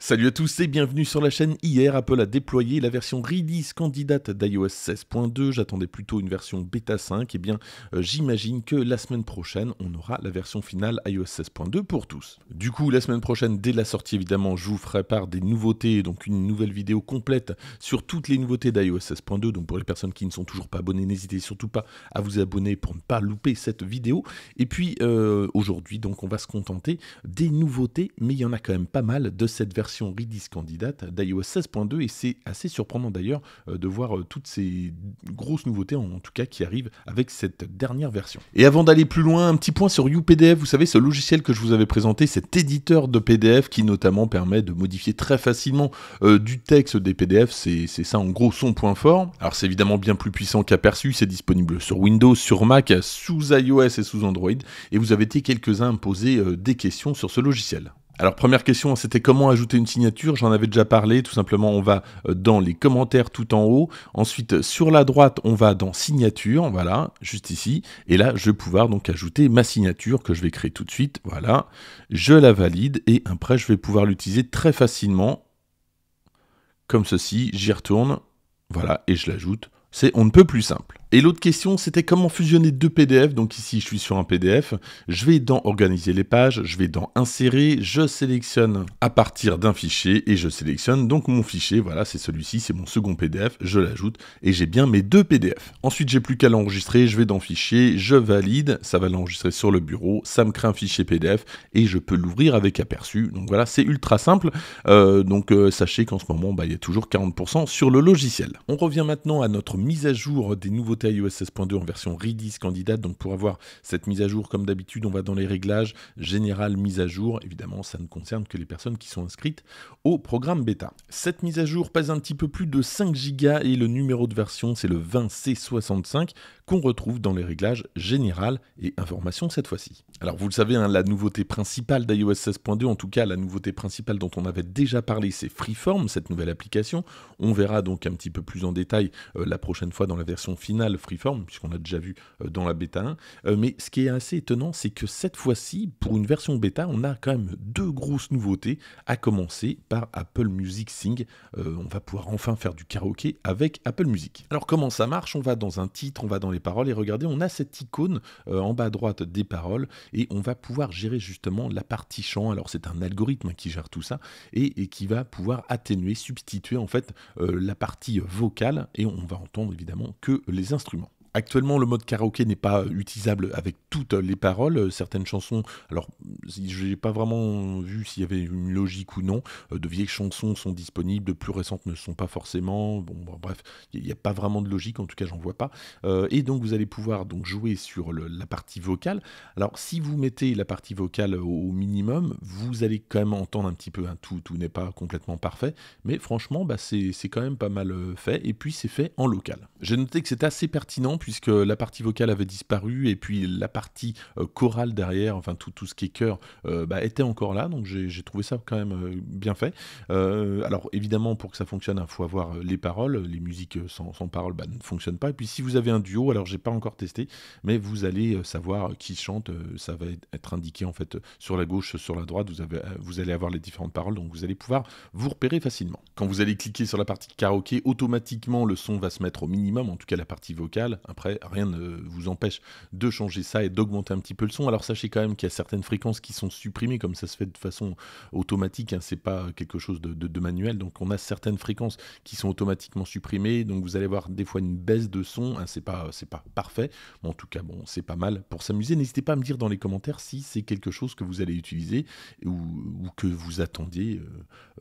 Salut à tous et bienvenue sur la chaîne. Hier, Apple a déployé la version release candidate d'iOS 16.2. J'attendais plutôt une version bêta 5. Eh bien, j'imagine que la semaine prochaine, on aura la version finale iOS 16.2 pour tous. Du coup, la semaine prochaine, dès la sortie, évidemment, je vous ferai part des nouveautés, donc une nouvelle vidéo complète sur toutes les nouveautés d'iOS 16.2. Donc pour les personnes qui ne sont toujours pas abonnées, n'hésitez surtout pas à vous abonner pour ne pas louper cette vidéo. Et puis, aujourd'hui, donc, on va se contenter des nouveautés, mais il y en a quand même pas mal de cette version release candidate d'iOS 16.2 et c'est assez surprenant d'ailleurs de voir toutes ces grosses nouveautés en tout cas qui arrivent avec cette dernière version. Et avant d'aller plus loin, un petit point sur UPDF, vous savez ce logiciel que je vous avais présenté, cet éditeur de PDF qui notamment permet de modifier très facilement du texte des PDF, c'est ça en gros son point fort. Alors c'est évidemment bien plus puissant qu'aperçu, c'est disponible sur Windows, sur Mac, sous iOS et sous Android et vous avez été quelques-uns à me poser des questions sur ce logiciel. Alors première question, c'était comment ajouter une signature, j'en avais déjà parlé, tout simplement on va dans les commentaires tout en haut, ensuite sur la droite on va dans signature, voilà, juste ici, et là je vais pouvoir donc ajouter ma signature que je vais créer tout de suite, voilà, je la valide et après je vais pouvoir l'utiliser très facilement, comme ceci, j'y retourne, voilà, et je l'ajoute. C'est on ne peut plus simple. Et l'autre question, c'était comment fusionner deux PDF. Donc ici, je suis sur un PDF. Je vais dans Organiser les pages. Je vais dans Insérer. Je sélectionne à partir d'un fichier et je sélectionne donc mon fichier. Voilà, c'est celui-ci, c'est mon second PDF. Je l'ajoute et j'ai bien mes deux PDF. Ensuite, j'ai plus qu'à l'enregistrer. Je vais dans Fichier. Je valide. Ça va l'enregistrer sur le bureau. Ça me crée un fichier PDF et je peux l'ouvrir avec aperçu. Donc voilà, c'est ultra simple. Sachez qu'en ce moment, il y a toujours 40% sur le logiciel. On revient maintenant à notre mise à jour des nouveautés iOS 16.2 en version release candidate. Donc pour avoir cette mise à jour, comme d'habitude, on va dans les réglages, général, mise à jour. Évidemment, ça ne concerne que les personnes qui sont inscrites au programme bêta. Cette mise à jour pèse un petit peu plus de 5 Go et le numéro de version, c'est le 20C65 qu'on retrouve dans les réglages général et information cette fois-ci. Alors vous le savez, hein, la nouveauté principale d'iOS 16.2, en tout cas la nouveauté principale dont on avait déjà parlé, c'est Freeform, cette nouvelle application. On verra donc un petit peu plus en détail la prochaine fois dans la version finale Freeform, puisqu'on l'a déjà vu dans la bêta 1. Mais ce qui est assez étonnant, c'est que cette fois-ci, pour une version bêta, on a quand même deux grosses nouveautés, à commencer par Apple Music Sing. On va pouvoir enfin faire du karaoké avec Apple Music. Alors comment ça marche? On va dans un titre, on va dans les paroles, et regardez, on a cette icône en bas à droite des paroles, et on va pouvoir gérer justement la partie chant. Alors c'est un algorithme qui gère tout ça, et qui va pouvoir atténuer, substituer en fait la partie vocale, et on va entendre évidemment que les instruments. Actuellement, le mode karaoké n'est pas utilisable avec toutes les paroles. Certaines chansons, alors je n'ai pas vraiment vu s'il y avait une logique ou non. De vieilles chansons sont disponibles, de plus récentes ne sont pas forcément. Bon, bref, il n'y a pas vraiment de logique, en tout cas, j'en vois pas. Et donc, vous allez pouvoir donc jouer sur la partie vocale. Alors, si vous mettez la partie vocale au minimum, vous allez quand même entendre un petit peu un tout. Tout n'est pas complètement parfait, mais franchement, bah, c'est quand même pas mal fait. Et puis, c'est fait en local. J'ai noté que c'est assez pertinent, puisque la partie vocale avait disparu et puis la partie chorale derrière, enfin tout ce qui est chœur, était encore là, donc j'ai trouvé ça quand même bien fait. Alors évidemment, pour que ça fonctionne, il faut avoir les paroles, les musiques sans paroles ne fonctionnent pas, et puis si vous avez un duo, alors j'ai pas encore testé, mais vous allez savoir qui chante, ça va être indiqué en fait sur la gauche, sur la droite, vous allez avoir les différentes paroles, donc vous allez pouvoir vous repérer facilement. Quand vous allez cliquer sur la partie karaoké, automatiquement le son va se mettre au minimum, en tout cas la partie vocale. Après, rien ne vous empêche de changer ça et d'augmenter un petit peu le son. Alors sachez quand même qu'il y a certaines fréquences qui sont supprimées, comme ça se fait de façon automatique, hein, c'est pas quelque chose de manuel, donc on a certaines fréquences qui sont automatiquement supprimées, donc vous allez voir des fois une baisse de son, hein, c'est pas parfait, mais en tout cas bon, c'est pas mal pour s'amuser. N'hésitez pas à me dire dans les commentaires si c'est quelque chose que vous allez utiliser ou que vous attendiez,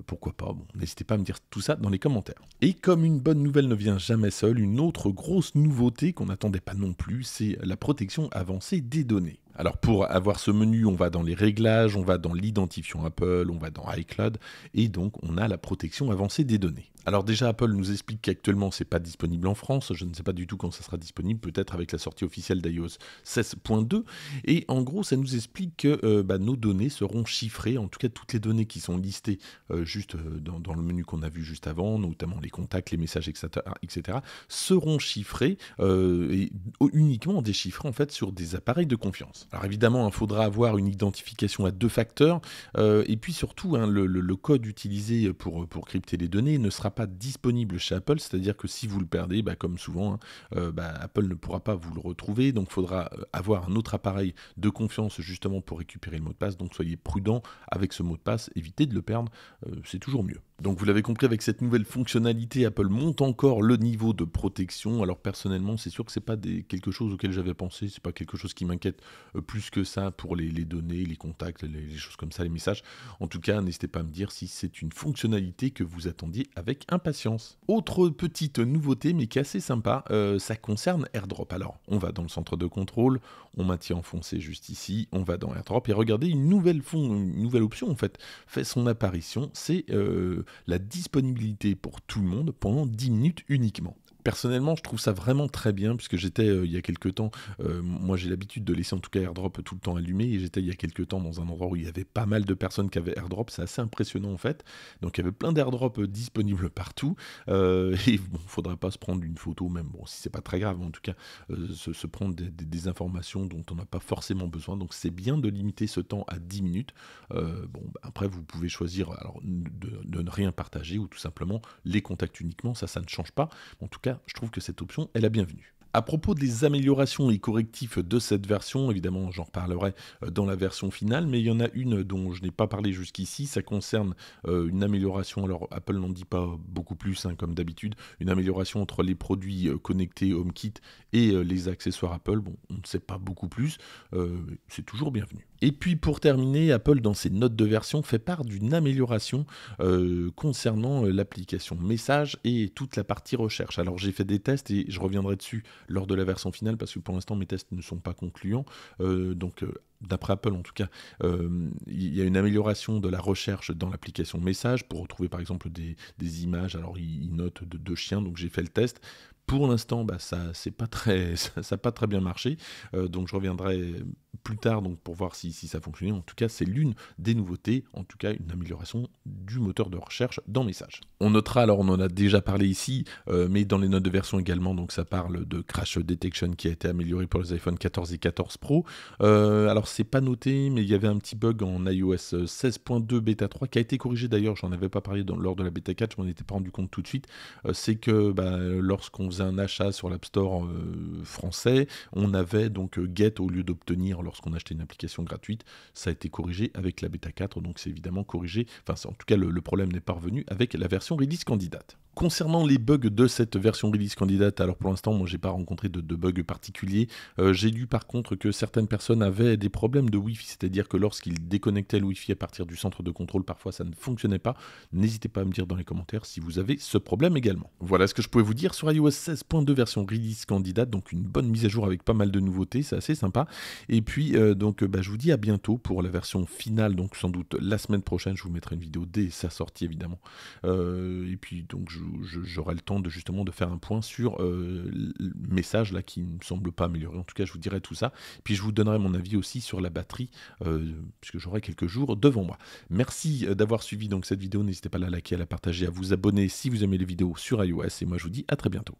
pourquoi pas, bon, n'hésitez pas à me dire tout ça dans les commentaires. Et comme une bonne nouvelle ne vient jamais seule, une autre grosse nouveauté qu'on n'attendait pas non plus, c'est la protection avancée des données. Alors pour avoir ce menu, on va dans les réglages, on va dans l'identifiant Apple, on va dans iCloud, et donc on a la protection avancée des données. Alors déjà, Apple nous explique qu'actuellement, c'est pas disponible en France. Je ne sais pas du tout quand ça sera disponible, peut-être avec la sortie officielle d'iOS 16.2. Et en gros, ça nous explique que nos données seront chiffrées, en tout cas toutes les données qui sont listées juste dans le menu qu'on a vu juste avant, notamment les contacts, les messages, etc. seront chiffrées et uniquement déchiffrées en fait sur des appareils de confiance. Alors évidemment, il faudra avoir une identification à deux facteurs, et puis surtout, hein, le code utilisé pour crypter les données ne sera pas disponible chez Apple, c'est-à-dire que si vous le perdez, bah, comme souvent, hein, Apple ne pourra pas vous le retrouver, donc il faudra avoir un autre appareil de confiance justement pour récupérer le mot de passe, donc soyez prudent avec ce mot de passe, évitez de le perdre, c'est toujours mieux. Donc vous l'avez compris, avec cette nouvelle fonctionnalité, Apple monte encore le niveau de protection. Alors personnellement, c'est sûr que c'est pas quelque chose auquel j'avais pensé, c'est pas quelque chose qui m'inquiète plus que ça pour les données, les contacts, les choses comme ça, les messages. En tout cas, n'hésitez pas à me dire si c'est une fonctionnalité que vous attendiez avec impatience. Autre petite nouveauté, mais qui est assez sympa, ça concerne AirDrop. Alors, on va dans le centre de contrôle, on maintient enfoncé juste ici, on va dans AirDrop et regardez, une nouvelle option en fait fait son apparition, c'est la disponibilité pour tout le monde pendant 10 minutes uniquement. Personnellement, je trouve ça vraiment très bien, puisque j'étais il y a quelques temps, moi j'ai l'habitude de laisser en tout cas AirDrop tout le temps allumé, et j'étais il y a quelques temps dans un endroit où il y avait pas mal de personnes qui avaient AirDrop, c'est assez impressionnant en fait, donc il y avait plein d'AirDrop disponibles partout, et bon, faudra pas se prendre une photo, même bon, si c'est pas très grave, en tout cas, se prendre des informations dont on n'a pas forcément besoin, donc c'est bien de limiter ce temps à 10 minutes, bon, bah, après vous pouvez choisir alors, de ne rien partager, ou tout simplement les contacts uniquement, ça ne change pas, en tout cas, je trouve que cette option est la bienvenue. À propos des améliorations et correctifs de cette version, évidemment j'en reparlerai dans la version finale, mais il y en a une dont je n'ai pas parlé jusqu'ici, ça concerne une amélioration, alors Apple n'en dit pas beaucoup plus hein, comme d'habitude, une amélioration entre les produits connectés HomeKit et les accessoires Apple, bon on ne sait pas beaucoup plus, c'est toujours bienvenu. Et puis pour terminer, Apple dans ses notes de version fait part d'une amélioration concernant l'application Messages et toute la partie recherche. Alors j'ai fait des tests et je reviendrai dessus lors de la version finale, parce que pour l'instant mes tests ne sont pas concluants, donc d'après Apple en tout cas, il y a une amélioration de la recherche dans l'application Messages pour retrouver par exemple des images, alors il note de chiens, donc j'ai fait le test. Pour l'instant, bah, ça n'a pas très bien marché, donc je reviendrai plus tard donc, pour voir si ça fonctionnait. En tout cas, c'est l'une des nouveautés, en tout cas une amélioration du moteur de recherche dans Messages. On notera, alors on en a déjà parlé ici, mais dans les notes de version également, donc ça parle de Crash Detection qui a été amélioré pour les iPhone 14 et 14 Pro. Alors c'est pas noté, mais il y avait un petit bug en iOS 16.2 bêta 3 qui a été corrigé d'ailleurs, j'en avais pas parlé lors de la bêta 4, je m'en étais pas rendu compte tout de suite, c'est que bah, lorsqu'on un achat sur l'App Store français, on avait donc get au lieu d'obtenir lorsqu'on achetait une application gratuite, ça a été corrigé avec la bêta 4, donc c'est évidemment corrigé, enfin en tout cas le problème n'est pas revenu avec la version release candidate. Concernant les bugs de cette version release candidate, alors pour l'instant moi j'ai pas rencontré de bugs particuliers, j'ai lu par contre que certaines personnes avaient des problèmes de Wi-Fi, c'est-à-dire que lorsqu'ils déconnectaient le Wi-Fi à partir du centre de contrôle, parfois ça ne fonctionnait pas, n'hésitez pas à me dire dans les commentaires si vous avez ce problème également. Voilà ce que je pouvais vous dire sur iOS 16.2 version release candidate, donc une bonne mise à jour avec pas mal de nouveautés, c'est assez sympa, et puis donc bah, je vous dis à bientôt pour la version finale, donc sans doute la semaine prochaine, je vous mettrai une vidéo dès sa sortie évidemment, et puis donc j'aurai le temps de justement de faire un point sur le message là qui ne me semble pas amélioré, en tout cas je vous dirai tout ça, puis je vous donnerai mon avis aussi sur la batterie puisque j'aurai quelques jours devant moi. Merci d'avoir suivi donc cette vidéo, n'hésitez pas à la liker, à la partager, à vous abonner si vous aimez les vidéos sur iOS, et moi je vous dis à très bientôt.